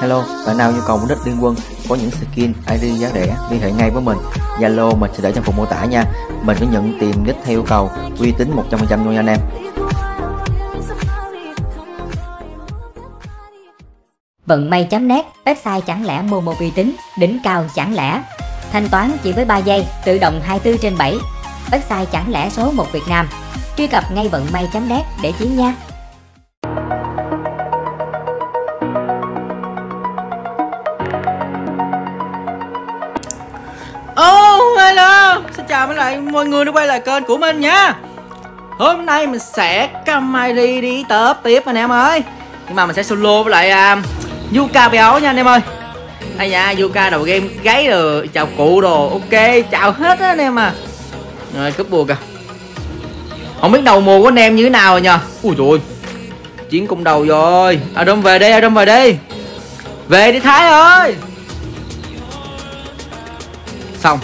Hello, bạn nào nhu cầu mục đích Liên Quân có những skin Airi giá rẻ, liên hệ ngay với mình. Zalo mình sẽ để trong phần mô tả nha. Mình có nhận tìm nick theo yêu cầu, uy tín 100% luôn nha anh em. Vậnmay.net, website chẳng lẻ momo uy tín, đỉnh cao chẳng lẻ. Thanh toán chỉ với 3 giây, tự động 24/7. Website chẳng lẻ số 1 Việt Nam. Truy cập ngay vậnmay.net để chiến nha. Hello, xin chào mọi người đã quay lại kênh của mình nha. Hôm nay mình sẽ Camri đi top tiếp anh em ơi. Nhưng mà mình sẽ solo với lại Yuka béo nha anh em ơi. Đây nha, Yuka đầu game gáy rồi, chào cụ đồ, ok, chào hết á anh em à. Rồi cúp bùa kìa. Không biết đầu mùa của anh em như thế nào rồi nha. Ui trời ơi, chiến cung đầu rồi. Adam về đi, Adam về đi. Về đi Thái ơi. Xong.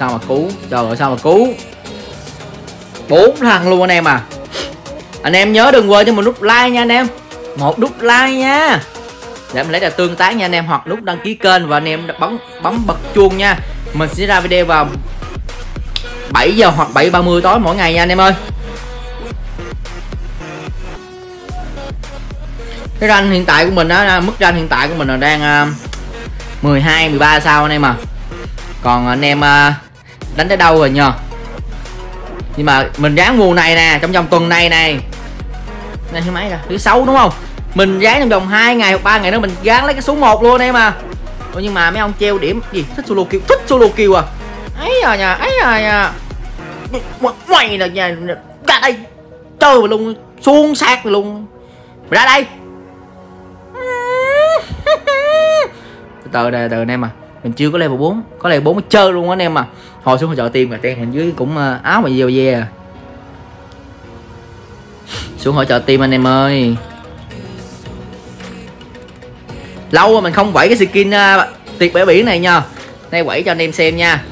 Sao mà cứu, trời ơi sao mà cứu. 4 thằng luôn anh em à. Anh em nhớ đừng quên cho mình nút like nha anh em. 1 nút like nha. Để mình lấy là tương tác nha anh em. Hoặc nút đăng ký kênh và anh em bấm bật chuông nha. Mình sẽ ra video vào 7 giờ hoặc 7:30 tối mỗi ngày nha anh em ơi. Cái rank hiện tại của mình á, mức rank hiện tại của mình là đang 12, 13 sao anh em à. Còn anh em đánh tới đâu rồi nhờ. Nhưng mà mình ráng mùa này nè, trong vòng tuần này này. Này thứ mấy rồi, thứ 6 đúng không? Mình ráng trong vòng 2 ngày hoặc 3 ngày nữa mình ráng lấy cái số 1 luôn anh em à. Ủa nhưng mà mấy ông treo điểm gì, thích solo kill à. Ấy rồi nha, ấy rồi nha. Mày là nhà ra đây. Trời mày luôn, xuống sát mày luôn. Mày ra đây. Từ anh em à. Mình chưa có level 4, có level 4 mới chơi luôn á anh em à. Hồi xuống chợ tim mà tiền hình dưới cũng áo mà dèo dè. Xuống hỗ trợ tim anh em ơi. Lâu rồi mình không quẩy cái skin tuyệt bể biển này nha. Nay quẩy cho anh em xem nha.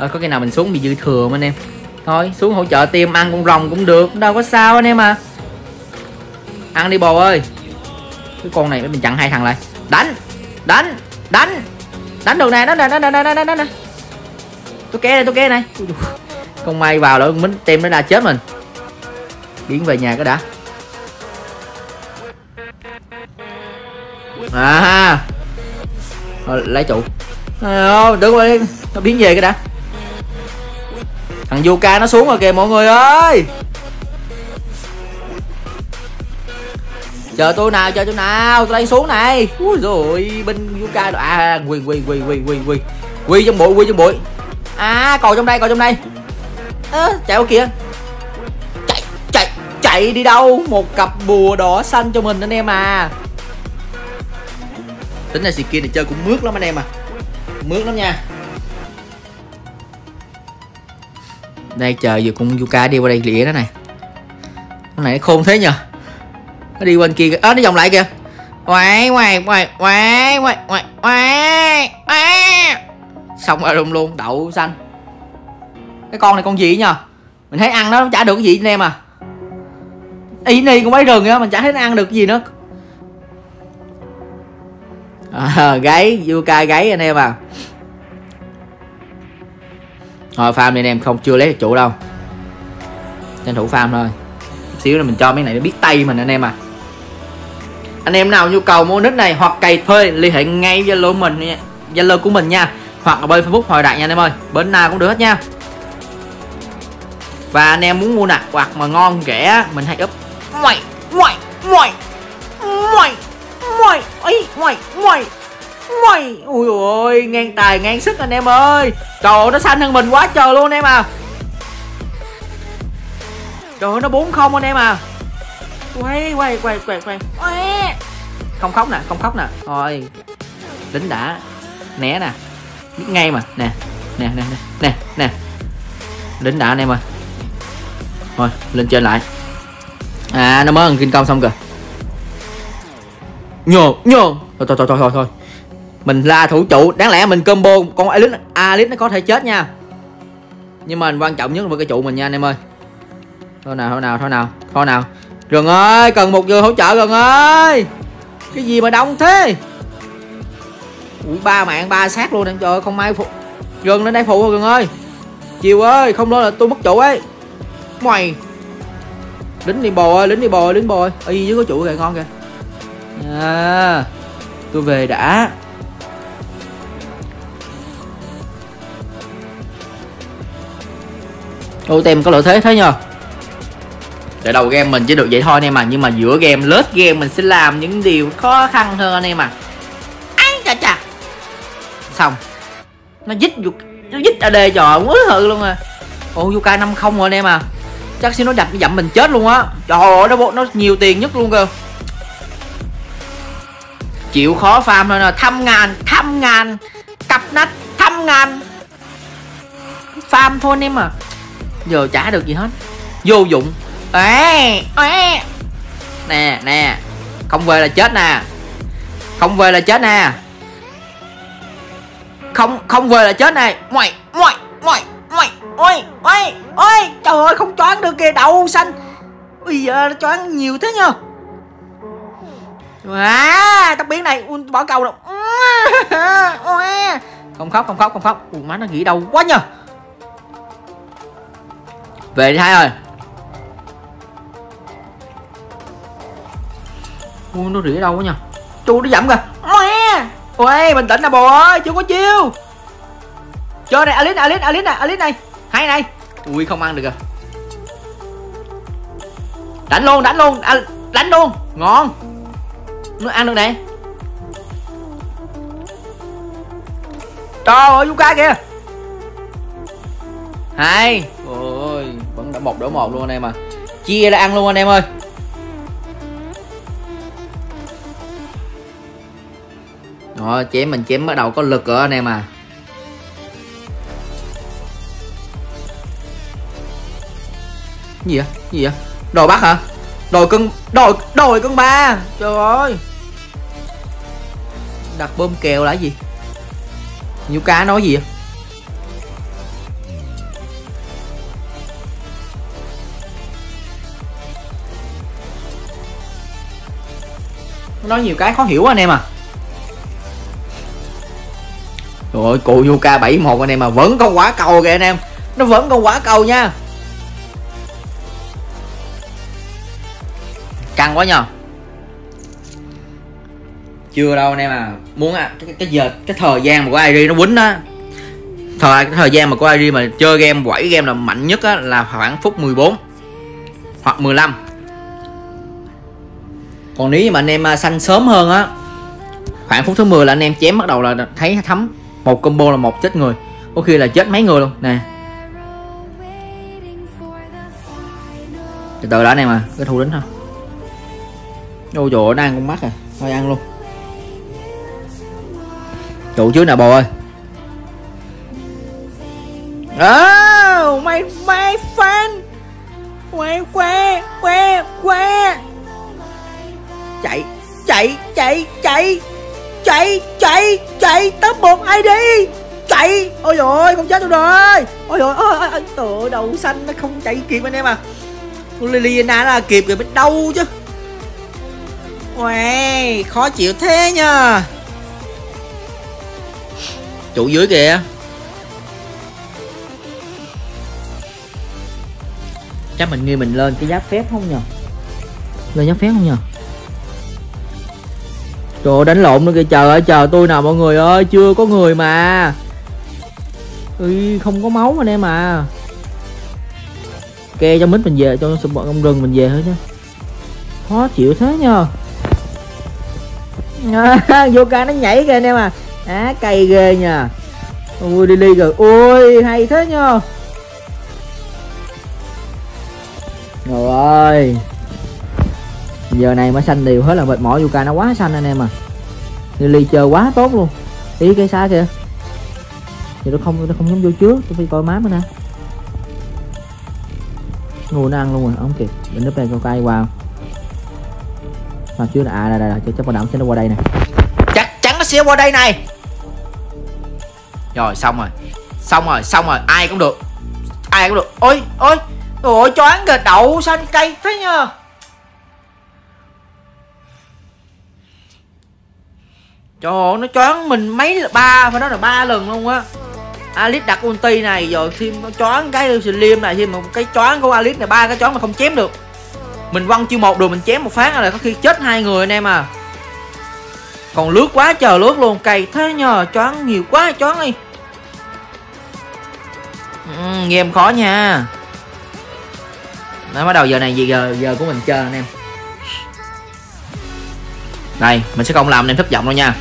Có cái nào mình xuống bị dư thừa không anh em. Thôi xuống hỗ trợ tim ăn con rồng cũng được, đâu có sao anh em à. Ăn đi bồ ơi. Cái con này mình chặn hai thằng lại. Đánh, đánh, đánh. Đánh đường này, đánh. Tôi ké này. Không may vào lỡ mình tìm nó ra chết mình. Biến về nhà cái đã. À. Rồi, lấy trụ. Ờ đứng qua đi, nó biến về cái đã. Thằng Yuka nó xuống rồi kìa mọi người ơi. Chờ tôi nào, chờ tôi nào, tôi lấy xuống này. Úi rồi bên Yuka đó. À quy trong bụi, quy trong bụi. À còn trong đây, còn trong đây. À, chạy qua kìa. Chạy đi đâu. Một cặp bùa đỏ xanh cho mình anh em à. Tính ra skin này chơi cũng mướt lắm anh em à. Mướt lắm nha. Đây chờ giờ con Yuka đi qua đây lĩa đó này. Con này khôn thế nhờ. Nó đi bên kia kìa, nó vòng lại kìa. Xong rồi luôn luôn, đậu xanh. Cái con này con gì nhờ. Mình thấy ăn nó chả được cái gì anh em à. Y ni cũng mấy rừng á, mình chả thấy nó ăn được cái gì nữa. À, gáy, Yuka gáy anh em à. Thôi farm đi anh em, không chưa lấy được trụ đâu. Tranh thủ farm thôi. Xíu nữa mình cho mấy này nó biết tay mình anh em à. Anh em nào nhu cầu mua nick này hoặc cày thuê liên hệ ngay Zalo mình, Zalo của mình nha. Hoặc là bên Facebook Hồi Đạt nha anh em ơi. Bên nào cũng được hết nha. Và anh em muốn mua nạc hoặc mà ngon rẻ mình hay up ngoài. Ui ôi ngang tài ngang sức anh em ơi. Trời ơi nó xanh hơn mình quá trời luôn anh em à. Trời ơi nó 4-0 anh em à. Quay. Không khóc nè, không khóc nè. Thôi lính đã. Né nè. Biết ngay mà. Nè. Lính đã anh em ơi. Thôi lên trên lại. À nó mới ăn kinh công xong kìa. Nhồn. Thôi. Mình là thủ trụ. Đáng lẽ mình combo con Alit nó có thể chết nha. Nhưng mà quan trọng nhất là cái trụ mình nha anh em ơi. Thôi nào. Rừng ơi, cần một người hỗ trợ Rừng ơi. Cái gì mà đông thế? Ủa, ba mạng ba xác luôn em. Trời ơi, không may phụ. Gần đến đây phụ rồi Gần ơi. Chiều ơi, không lên là tôi mất chủ ấy. Mày lính đi bồ ơi, lính đi bồ ơi, lính bồ ơi. Y dưới có chủ kìa, ngon kìa. À, tôi về đã. Ôi tem có lợi thế thế nhờ. Để đầu game mình chỉ được vậy thôi anh em mà. Nhưng mà giữa game, lết game mình sẽ làm những điều khó khăn hơn anh em à. Ai chà chà. Xong. Nó dít, nó dít AD trời, quá hự luôn à. Ồ, Yuka 5-0 rồi anh em à. Chắc xíu nó đập dặm mình chết luôn á. Trời ơi, nó nhiều tiền nhất luôn cơ. Chịu khó farm thôi nè. 100.000 cặp nách, 100.000 farm thôi anh em à. Giờ trả được gì hết, vô dụng. Ê, ê. Nè, nè. Không về là chết nè. Không về là chết nè. Không về là chết nè. Ôi, trời ơi, không choáng được kìa, đậu xanh. Bây giờ nó choáng nhiều thế nhờ. À, tóc biến này, bỏ cầu đâu. Không khóc. Ui, má nó nghĩ đâu quá nhờ. Về đi Thái ơi. Ui, nó rỉa đâu quá nha. Chu nó dẫm kìa. Ôi, bình tĩnh nè bồ ơi, chưa có chiêu. Chơi này, Alice này. Hay này. Ui, không ăn được kìa. Đánh luôn. Ngon. Nó ăn được nè. Trời ơi, Yuka kìa. Hay. Ôi, vẫn đã 1-1 luôn anh em à. Chia ra ăn luôn anh em ơi. Rồi, chém mình chém bắt đầu có lực rồi anh em à. Gì vậy? Đồi Bắc hả? Đồi cưng ba. Trời ơi. Đặt bơm kèo là gì? Nhiều cá nói gì vậy? Nói nhiều cái khó hiểu anh em à. Trời ơi, cụ Yuka 7-1 anh em mà. Vẫn còn quả cầu kìa anh em. Nó vẫn còn quả cầu nha. Căng quá nhờ. Chưa đâu anh em à. Muốn à, cái thời gian mà của Airi nó quýnh á. Cái thời gian mà của Airi mà chơi game, quẩy game là mạnh nhất á, là khoảng phút 14 hoặc 15. Còn nếu như mà anh em xanh sớm hơn á, khoảng phút thứ 10 là anh em chém bắt đầu là thấy thấm. Một combo là một chết người, có khi là chết mấy người luôn nè. Từ đó anh em à, cái thu lính thôi. Ôi trời ơi, nó ăn con mắt à. Thôi ăn luôn. Trụ chứ nè bồ ơi. Oh, my friend. Quay. Chạy top 1 ID. Chạy. Ôi dồi ôi, không chết đâu rồi. Ôi dồi ôi, tựa đầu xanh nó không chạy kịp anh em à. Lily là kịp rồi, biết đâu chứ. Uầy, khó chịu thế nha. Trụ dưới kìa. Chắc mình nghi mình lên cái giáp phép không nhờ. Lên giáp phép không nhờ. Trời ơi, đánh lộn nữa kìa, trời ơi, chờ tôi nào mọi người ơi, chưa có người mà. Ui, không có máu anh em à. Kê cho mít mình về, cho sụp bọn trong rừng mình về thôi chứ. Khó chịu thế nha. À, vô ca nó nhảy kìa anh em à. Á, cày ghê nha. Ui, đi ly rồi, ui, hay thế nha. Trời ơi, giờ này mà xanh đều hết là mệt mỏi. Yuka nó quá xanh anh em à. Lily chơi quá tốt luôn. Ý cây xa kìa. Giờ nó không dám vô trước, tôi phải coi má nữa nè. Ngồi nó ăn luôn rồi, không kịp. Đỉnh núp này con cây vào. Mà chứ là à đây chắc con đậm sẽ nó qua đây nè. Chắc chắn nó sẽ qua đây này. Rồi xong rồi, ai cũng được. Ôi choáng kìa, đậu xanh cây thế nha. Trời ơi, nó choáng mình phải nói là ba lần luôn á. Alice đặt ulti này rồi thêm nó choáng cái Slim này, thêm một cái choáng của Alice này, ba cái choáng mà không chém được. Mình quăng chiêu một đường mình chém một phát là có khi chết hai người anh em à. Còn lướt quá chờ lướt luôn, cày thế nhờ, choáng nhiều quá, choáng đi. Game khó nha. Nó bắt đầu giờ này gì giờ của mình chơi anh em. Đây, mình sẽ không làm anh em thất vọng đâu nha.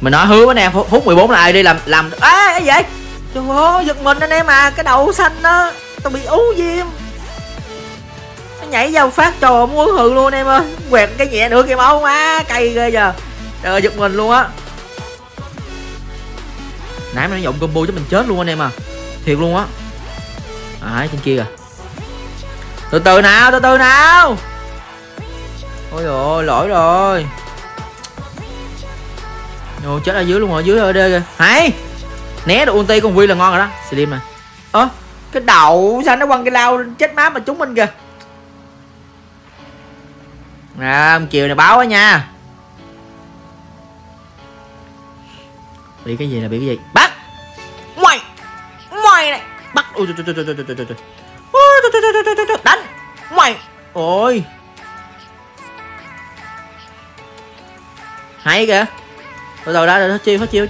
Mình nói hứa với anh em phút 14 là ai đi làm á vậy. Trời ơi, giật mình anh em à, cái đầu xanh đó, tao bị ú diêm. Nó nhảy vào phát trò muốn hự luôn anh em ơi. Quẹt cái nhẹ nữa kìa máu má, cay ghê giờ. Trời ơi, giật mình luôn á. Nãy mình nó dụng combo cho mình chết luôn anh em à. Thiệt luôn á. À, trên kia kìa. Từ từ nào. Ôi dồi ôi, lỗi rồi. Ôi, chết ở dưới luôn rồi, dưới ở đây kìa. Hay. Né được ulti con Quy là ngon rồi đó. Slim nè. Ơ, cái đậu sao nó quăng cái lao chết má mà chúng mình kìa. À, chiều này báo đó nha. Bị cái gì là bị cái gì? Bắt. Ngoài này. Bắt. Ôi trời. Đánh. Ngoài. Ôi. Hay kìa. Rồi đã hết chiêu, hết chiêu.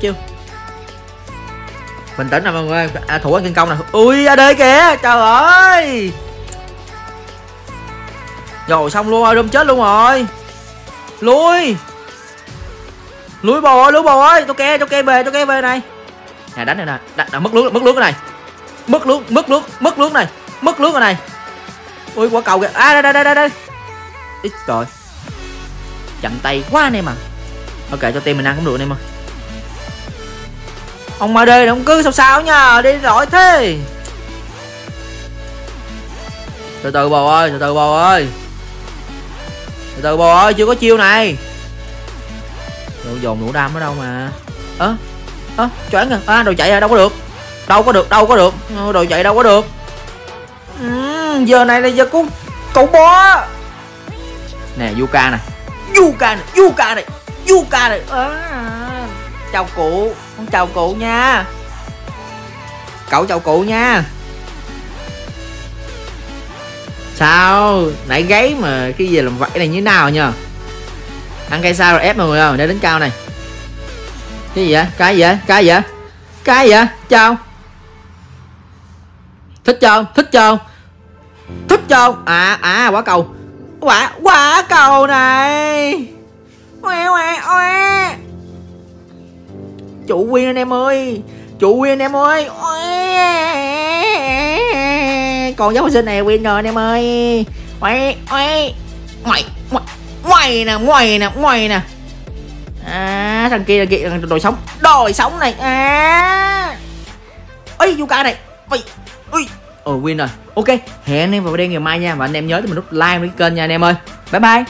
Bình tĩnh nè mọi người. À, thủ ăn kinh công nè. Ui ra đây kìa. Trời ơi. Rồi xong luôn rồi, đâm chết luôn rồi. Lui bồ ơi, tôi kê về này. Nè đánh này nè, mất nước này. Ui quả cầu kìa. À đây. Ít rồi. Chặn tay quá anh em à. Ok cho team mình ăn cũng được anh em ơi. Ông mà đi ông cứ sao nha, đi đổi thế. Từ từ bồ ơi, chưa có chiêu này. Đồ dồn đủ đam ở đâu mà. Ơ, choáng kìa. À, đồ chạy à, đâu có được. Đồ chạy đâu có được. Giờ này là giờ của cậu bó. Nè, Yuka này. À, chào cụ, con chào cụ nha. Cậu chào cụ nha. Sao nãy gáy mà cái gì làm vậy này như nào nha. Ăn cây sao rồi ép mọi người không? Để đến cao này. Cái gì vậy? Chào. Thích chưa? À quả cầu này. Oe. Chủ win anh em ơi. Oe. Còn giáo sinh này win rồi anh em ơi. Oe. Ngoài nè. À, thằng kia đòi sống này. À. Ôi Yuka này. Ui. Win rồi. Ok, hẹn anh em vào đây ngày mai nha. Và anh em nhớ cho mình nút like cái kênh nha anh em ơi. Bye bye.